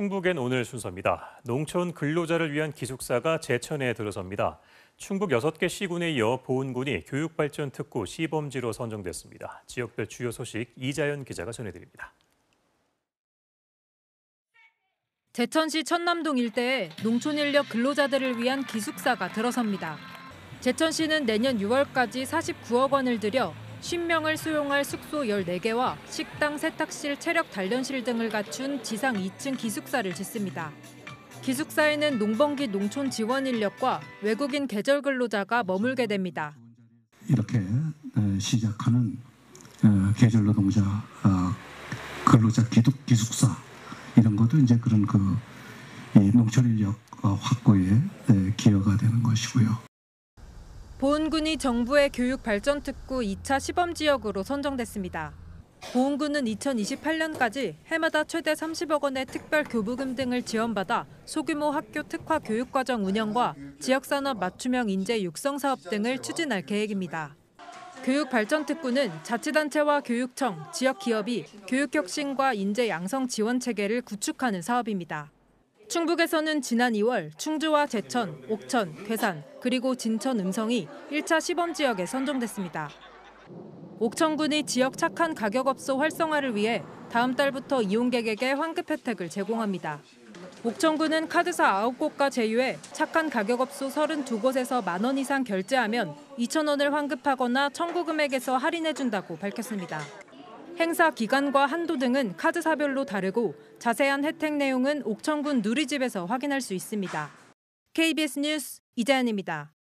충북엔 오늘 순서입니다. 농촌 근로자를 위한 기숙사가 제천에 들어섭니다. 충북 6개 시군에 이어 보은군이 교육발전특구 시범지로 선정됐습니다. 지역별 주요 소식 이자현 기자가 전해드립니다. 제천시 천남동 일대에 농촌인력 근로자들을 위한 기숙사가 들어섭니다. 제천시는 내년 6월까지 49억 원을 들여 10명을 수용할 숙소 14개와 식당, 세탁실, 체력 단련실 등을 갖춘 지상 2층 기숙사를 짓습니다. 기숙사에는 농번기 농촌 지원 인력과 외국인 계절 근로자가 머물게 됩니다. 이렇게 시작하는 계절 노동자 근로자 기숙사 이런 것도 이제 그런 농촌 인력 확보에 기여가 되는 것이고요. 보은군이 정부의 교육발전특구 2차 시범지역으로 선정됐습니다. 보은군은 2028년까지 해마다 최대 30억 원의 특별교부금 등을 지원받아 소규모 학교 특화 교육과정 운영과 지역산업 맞춤형 인재 육성 사업 등을 추진할 계획입니다. 교육발전특구는 자치단체와 교육청, 지역기업이 교육혁신과 인재 양성 지원 체계를 구축하는 사업입니다. 충북에서는 지난 2월 충주와 제천, 옥천, 괴산, 그리고 진천 음성이 1차 시범지역에 선정됐습니다. 옥천군이 지역 착한 가격업소 활성화를 위해 다음 달부터 이용객에게 환급 혜택을 제공합니다. 옥천군은 카드사 9곳과 제휴해 착한 가격업소 32곳에서 10,000원 이상 결제하면 2,000원을 환급하거나 청구 금액에서 할인해준다고 밝혔습니다. 행사 기간과 한도 등은 카드사별로 다르고 자세한 혜택 내용은 옥천군 누리집에서 확인할 수 있습니다. KBS 뉴스 이자현입니다.